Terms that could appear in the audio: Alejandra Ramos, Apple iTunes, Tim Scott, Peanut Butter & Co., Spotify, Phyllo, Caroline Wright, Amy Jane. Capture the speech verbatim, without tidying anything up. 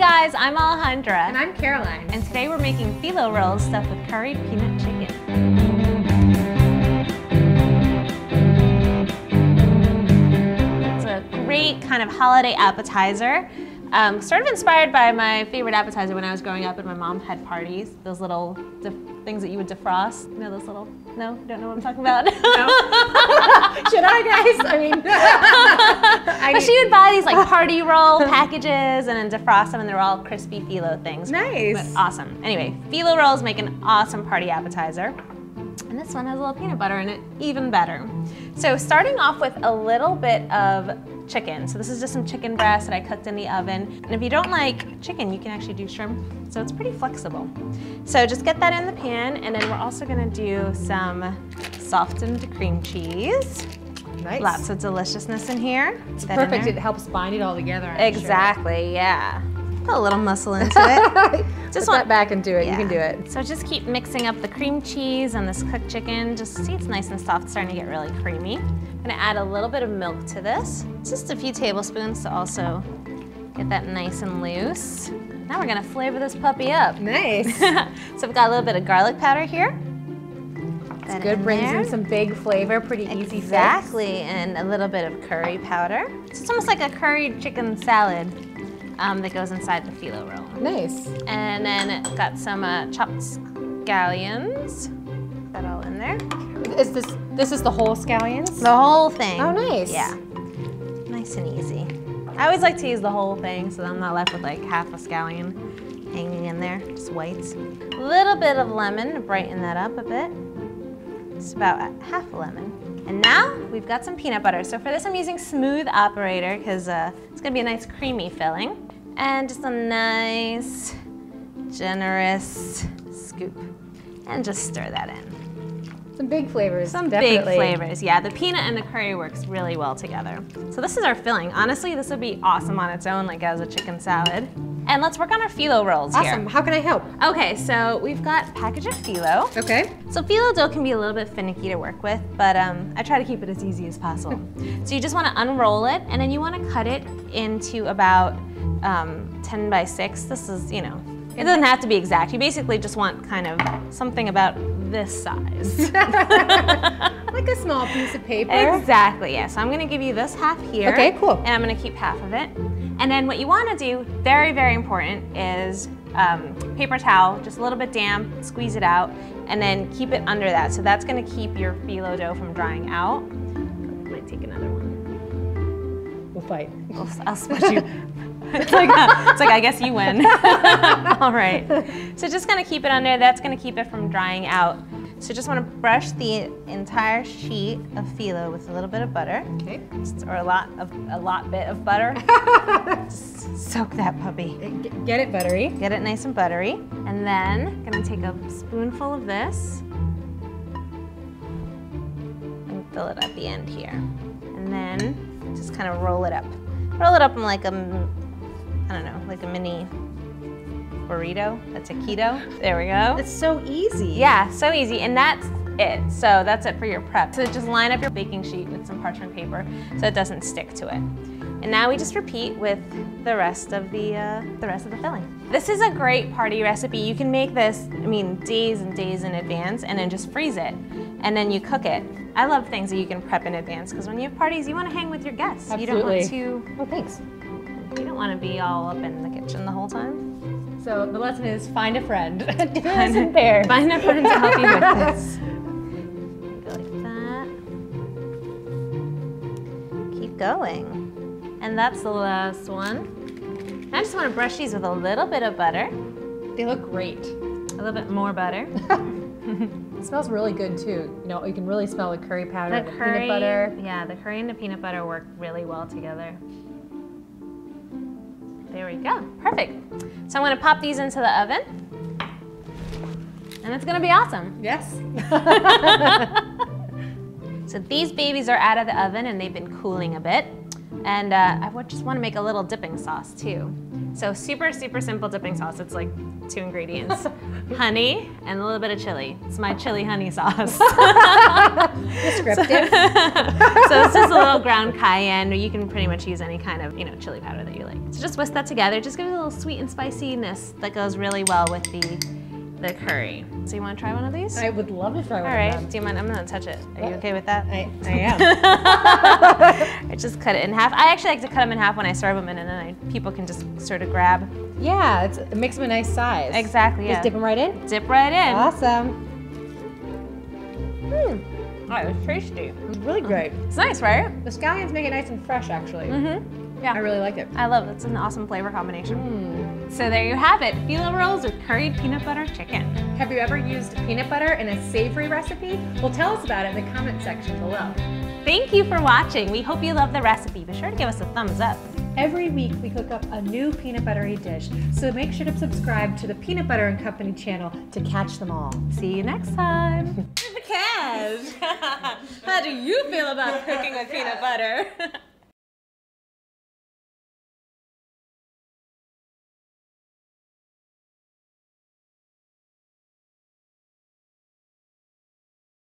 Hey guys, I'm Alejandra. And I'm Caroline. And today we're making phyllo rolls stuffed with curried peanut chicken. It's a great kind of holiday appetizer. Um, sort of inspired by my favorite appetizer when I was growing up and my mom had parties. Those little things that you would defrost. You know those little, no? You don't know what I'm talking about? No. Should I, guys? I mean. I but she would buy these like party roll packages and then defrost them and they're all crispy phyllo things. Nice. But awesome. Anyway, phyllo rolls make an awesome party appetizer. And this one has a little peanut butter in it, even better. So starting off with a little bit of chicken. So this is just some chicken breast that I cooked in the oven. And if you don't like chicken, you can actually do shrimp. So it's pretty flexible. So just get that in the pan, and then we're also gonna do some softened cream cheese. Nice. Lots of deliciousness in here. It's perfect, it helps bind it all together, I'm Exactly, sure. yeah. Put a little muscle into it. Just Put want, that back and do it, yeah. You can do it. So just keep mixing up the cream cheese and this cooked chicken. Just see it's nice and soft, it's starting to get really creamy. I'm gonna add a little bit of milk to this. Just a few tablespoons to also get that nice and loose. Now we're gonna flavor this puppy up. Nice. So we've got a little bit of garlic powder here. That's good, brings in some big flavor, pretty exactly. easy Exactly, and a little bit of curry powder. So it's almost like a curried chicken salad. Um, that goes inside the phyllo roll. Nice. And then it got some uh, chopped scallions. Put that all in there. Is this this is the whole scallions? The whole thing. Oh, nice. Yeah. Nice and easy. I always like to use the whole thing so that I'm not left with like half a scallion hanging in there, just whites. A little bit of lemon to brighten that up a bit. It's about a half a lemon. And now we've got some peanut butter. So for this I'm using smooth operator because uh, it's gonna be a nice creamy filling. And just a nice, generous scoop. And just stir that in. Some big flavors, Some definitely. big flavors, yeah. The peanut and the curry works really well together. So this is our filling. Honestly, this would be awesome on its own, like as a chicken salad. And let's work on our phyllo rolls awesome. here. Awesome, how can I help? Okay, so we've got a package of phyllo. Okay. So phyllo dough can be a little bit finicky to work with, but um, I try to keep it as easy as possible. So you just wanna unroll it, and then you wanna cut it into about um, ten by six. This is, you know, it doesn't have to be exact. You basically just want kind of something about this size. Like a small piece of paper. Exactly, yeah. So I'm gonna give you this half here. Okay, cool. And I'm gonna keep half of it. And then what you wanna do, very, very important, is um, paper towel, just a little bit damp, squeeze it out, and then keep it under that. So that's gonna keep your phyllo dough from drying out. I might take another one. We'll fight. We'll, I'll split you. It's like, a, it's like, I guess you win. All right. So just gonna keep it under, that's gonna keep it from drying out. So just wanna brush the entire sheet of phyllo with a little bit of butter. Okay. Just, or a lot of, a lot bit of butter. Soak that puppy. Get it buttery. Get it nice and buttery. And then, gonna take a spoonful of this and fill it at the end here. And then just kind of roll it up. Roll it up in like a, I don't know, like a mini burrito, that's a keto. There we go. It's so easy. Yeah, so easy, and that's it. So that's it for your prep. So just line up your baking sheet with some parchment paper so it doesn't stick to it. And now we just repeat with the rest of the uh, the rest of the filling. This is a great party recipe. You can make this, I mean, days and days in advance, and then just freeze it, and then you cook it. I love things that you can prep in advance because when you have parties, you want to hang with your guests. Absolutely. You don't want to. Oh, thanks. You don't want to be all up in the kitchen the whole time. So the lesson is find a friend. Do this in pairs. Find a friend to help you with this. Go like that. Keep going. And that's the last one. I just want to brush these with a little bit of butter. They look great. A little bit more butter. It smells really good too. You know, you can really smell the curry powder, the, the curry, peanut butter. Yeah, the curry and the peanut butter work really well together. There we go, perfect. So I'm gonna pop these into the oven, and it's gonna be awesome. Yes. So these babies are out of the oven and they've been cooling a bit. And uh, I would just want to make a little dipping sauce too. So super, super simple dipping sauce. It's like two ingredients, honey and a little bit of chili. It's my chili honey sauce. Descriptive. So, so it's just a little ground cayenne. You can pretty much use any kind of, you know, chili powder that you like. So just whisk that together. Just give it a little sweet and spiciness that goes really well with the the curry. So you want to try one of these? I would love to try one. All right. Of them. Do you mind? I'm gonna touch it. Are you okay with that? I, I am. I just cut it in half. I actually like to cut them in half when I serve them, in, and then I, people can just sort of grab. Yeah, it's, it makes them a nice size. Exactly. Yeah. Just dip them right in. Dip right in. Awesome. Hmm. Oh, it was tasty. It was really great. It's nice, right? The scallions make it nice and fresh, actually. Mm-hmm. Yeah. I really like it. I love it. It's an awesome flavor combination. Mm. So there you have it, phyllo rolls with curried peanut butter chicken. Have you ever used peanut butter in a savory recipe? Well, tell us about it in the comment section below. Thank you for watching. We hope you love the recipe. Be sure to give us a thumbs up. Every week we cook up a new peanut buttery dish, so make sure to subscribe to the Peanut Butter and Company channel to catch them all. See you next time. Cash. How do you feel about cooking with peanut butter?